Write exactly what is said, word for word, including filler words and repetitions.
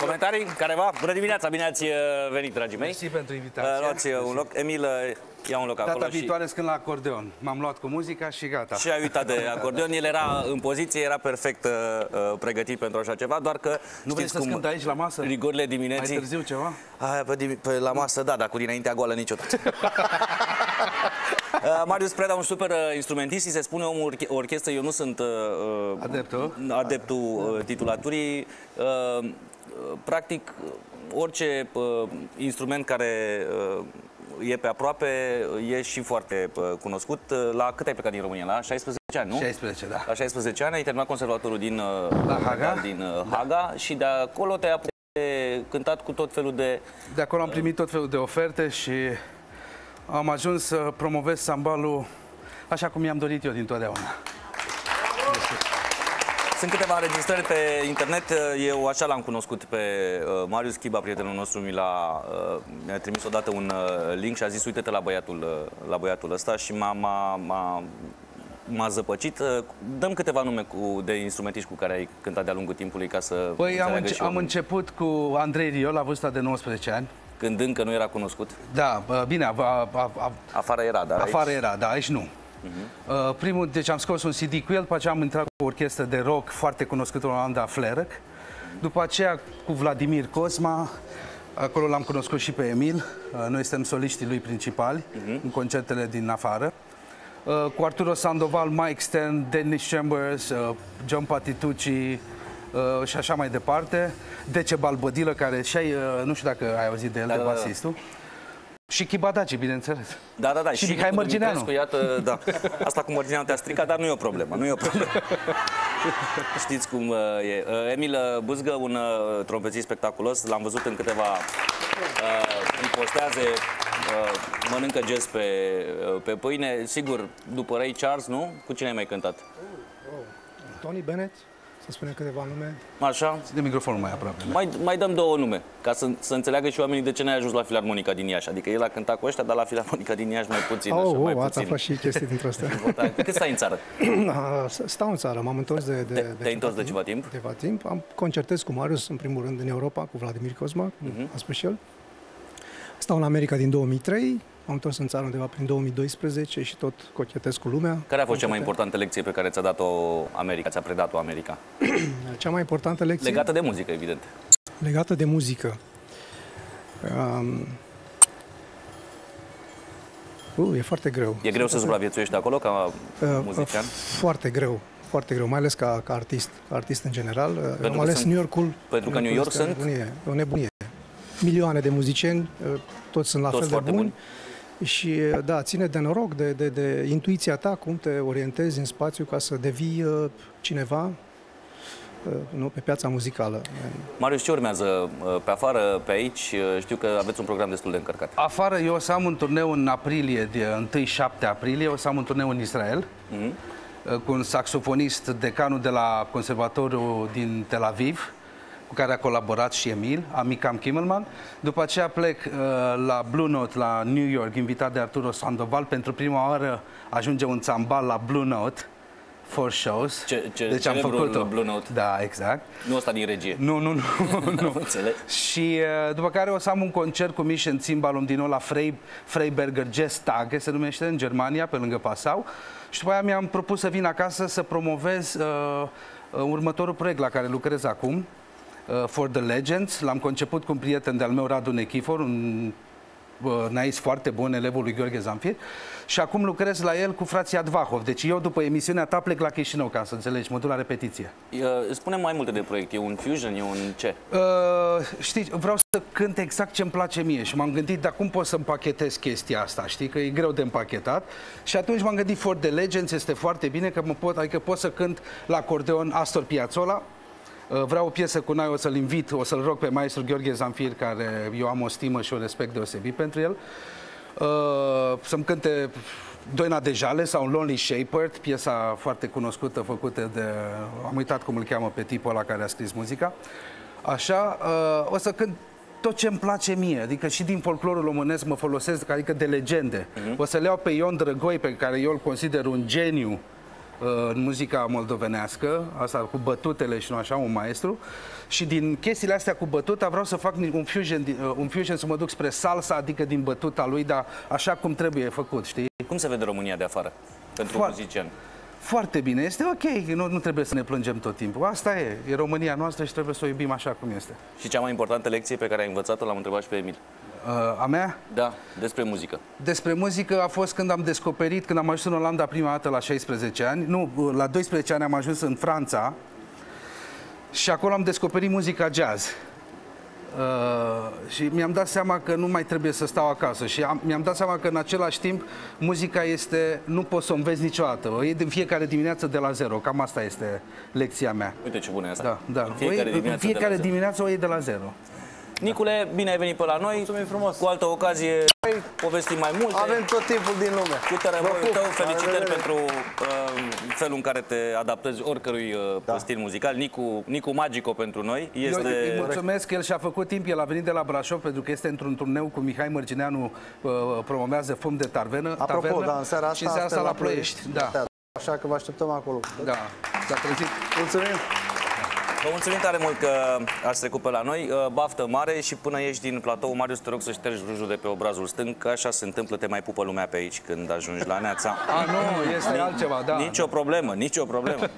Comentarii? Careva? Bună dimineața, bine ați venit, dragii mei. Mersi pentru invitație. Luați un loc. Emil, ia un loc acolo. Data viitoare și... când la acordeon. M-am luat cu muzica și gata. Și ai uitat de acordeon. El era în poziție, era perfect uh, pregătit pentru așa ceva, doar că... Nu vrei să cânt aici la masă? Rigorile dimineții... Mai târziu ceva? A, pe, pe, la masă, da, dar cu dinaintea goală niciodată. Uh, Marius Preda, un super uh, instrumentist, se spune omul orche orchestră, eu nu sunt uh, adeptul, adeptul uh, titulaturii. Uh, practic, orice uh, instrument care uh, e pe aproape e și foarte uh, cunoscut. La cât ai plecat din România? La șaisprezece ani, nu? șaisprezece, da. La șaisprezece ani ai terminat conservatorul din uh, Haga, din, uh, Haga da. Și de acolo te-ai apucat de cântat cu tot felul de... De acolo am primit tot felul de oferte și... Am ajuns să promovez sambalul așa cum mi-am dorit eu dintotdeauna. Sunt câteva înregistrări pe internet, eu așa l-am cunoscut pe Marius Chiba, prietenul nostru, mi-a mi trimis odată un link și a zis uite-te la băiatul, la băiatul ăsta și m-a zăpăcit. Dăm câteva nume cu, de instrumentiști cu care ai cântat de-a lungul timpului ca să... Păi am, înce am început cu André Rieu la vârsta de nouăsprezece ani. Când încă nu era cunoscut? Da, bine, a, a, a, afară era, dar aici... Afară era, da, aici nu. Uh-huh. uh, primul, deci am scos un C D cu el, după aceea am intrat cu o orchestră de rock foarte cunoscută în Olanda, Flerc. După aceea cu Vladimir Cosma, acolo l-am cunoscut și pe Emil. Uh, noi suntem soliștii lui principali, uh-huh, în concertele din afară. Uh, cu Arturo Sandoval, Mike Stern, Dennis Chambers, uh, John Patitucci... Uh, și așa mai departe. Decebal Bădilă, care și ai, uh, nu știu dacă ai auzit de el, da, de basistul. Da, da. Și Kibadache, bineînțeles. Da, da, da. Și, și Mihai Mărcineanu. Iată, da. Asta cu Mărginianu te-a stricat, dar nu e o problemă. Nu e o problemă. Știți cum e. Emil Buzgă, un trompețist spectaculos. L-am văzut în câteva... Uh, îmi postează, uh, mănâncă jazz pe, uh, pe pâine. Sigur, după Ray Charles, nu? Cu cine ai mai cântat? Oh, oh. Tony Bennett. Să spunem câteva nume. Așa? De microfonul mai aproape. Mai, mai dăm două nume, ca să, să înțeleagă și oamenii de ce n-ai ajuns la Filarmonica din Iași. Adică el a cântat cu ăștia, dar la Filarmonica din Iași mai puțin. Oh, așa, mai oh, ați aflat și chestii dintre astea. Cât stai în țară? Stau în țară, m-am întors de, de, de, de, întors de ceva timp. De ceva timp. Am, concertez cu Marius, în primul rând, în Europa, cu Vladimir Cosma, uh -huh. a spus și el. Stau în America din două mii trei. Am întors în țară undeva prin două mii doisprezece și tot cochetez cu lumea. Care a fost cea mai importantă lecție pe care ți-a dat-o America, ți-a predat-o America? Cea mai importantă lecție? Legată de muzică, evident. Legată de muzică. Um... Uh, e foarte greu. E greu să supraviețuiești acolo ca uh, muzician? Foarte greu. Foarte greu, mai ales ca, ca artist, artist în general. Pentru am ales sunt... New York-ul. Pentru că New York sunt... Nebunie, o nebunie. Milioane de muzicieni, toți sunt la toți fel de buni. Bun. Și da, ține de noroc, de, de, de intuiția ta, cum te orientezi în spațiu ca să devii uh, cineva uh, nu, pe piața muzicală. Marius, ce urmează pe afară, pe aici? Știu că aveți un program destul de încărcat. Afară, eu o să am un turneu în aprilie, de unu șapte aprilie, o să am un turneu în Israel, mm-hmm, cu un saxofonist, decanul de la Conservatorul din Tel Aviv, cu care a colaborat și Emil, amicam Kimmelman. După aceea plec uh, la Blue Note, la New York, invitat de Arturo Sandoval. Pentru prima oară ajunge un țambal la Blue Note, for shows. Ce, ce, deci am făcut-o. Blue Note. Da, exact. Nu ăsta din regie. Nu, nu, nu. nu. Și uh, după care o să am un concert cu Mission Cimblom din nou la Freiberger Jazz Tag, se numește, în Germania, pe lângă Passau. Și după aia mi-am propus să vin acasă să promovez uh, următorul proiect la care lucrez acum. For the Legends, l-am conceput cu un prieten de-al meu, Radu Echifor, un naist foarte bun, elevul lui Gheorghe Zamfir, și acum lucrez la el cu frații Dvahov. Deci eu, după emisiunea ta, plec la Chisinau, ca să înțelegi, mă duc la repetiție. Spune mai multe de proiect, e un fusion, e un ce? Uh, știi, vreau să cânt exact ce-mi place mie și m-am gândit, dar cum pot să împachetez chestia asta, știi, că e greu de împachetat. Și atunci m-am gândit, For the Legends este foarte bine, că mă pot, adică pot să cânt la acordeon Astor Piazzola. Vreau o piesă cu noi, o să-l invit, o să-l rog pe maestru Gheorghe Zamfir, care eu am o stimă și un respect deosebit pentru el, să-mi cânte Doina de Jale sau Lonely Shepherd, piesa foarte cunoscută făcută de... Am uitat cum îl cheamă pe tipul ăla care a scris muzica. Așa, o să cânt tot ce îmi place mie, adică și din folclorul românesc mă folosesc, adică de legende. Uh-huh. O să le iau pe Ion Drăgoi, pe care eu îl consider un geniu în muzica moldovenească, asta cu bătutele și nu așa, un maestru. Și din chestiile astea cu bătuta vreau să fac un fusion, un fusion să mă duc spre salsa, adică din bătuta lui, dar așa cum trebuie făcut, știi? Cum se vede România de afară pentru muzician? Foarte bine, este ok, nu, nu trebuie să ne plângem tot timpul. Asta e, e România noastră și trebuie să o iubim așa cum este. Și cea mai importantă lecție pe care ai învățat-o, l-am întrebat și pe Emil. A mea? Da, despre muzică. Despre muzică a fost când am descoperit, când am ajuns în Olanda prima dată la șaisprezece ani. Nu, la doisprezece ani am ajuns în Franța. Și acolo am descoperit muzica jazz. Uh, și mi-am dat seama că nu mai trebuie să stau acasă. Și mi-am dat seama că în același timp muzica este, nu poți să o înveți niciodată. O iei din fiecare dimineață de la zero. Cam asta este lecția mea. Uite ce bună e asta. Da, da. În fiecare, o iei, dimineață, fiecare de dimineață o iei de la zero. Nicule, bine ai venit pe la noi. Mulțumim frumos. Cu altă ocazie povestim mai multe. Avem tot timpul din lume. Cu tărăboiul tău, felicitări pentru uh, felul în care te adaptezi oricărui uh, da. stil muzical. Nicu, Nicu Magico pentru noi. Este... Eu îi mulțumesc, el și-a făcut timp, el a venit de la Brașov pentru că este într-un turneu cu Mihai Mărcineanu, uh, promovează Fum de Tarvenă. Apropo, tavernă, da, în seara asta, și în seara asta la Ploiești. Da. Da. Așa că vă așteptăm acolo. Da, s-a trezit. Mulțumim. Vă mulțumim tare mult că ați trecut pe la noi, baftă mare și până ieși din platou, Marius, te rog să ștergi rujul de pe obrazul stâng, că așa se întâmplă, te mai pupă lumea pe aici când ajungi la Neața. A, nu, este altceva, da. Nici o problemă, nici o problemă.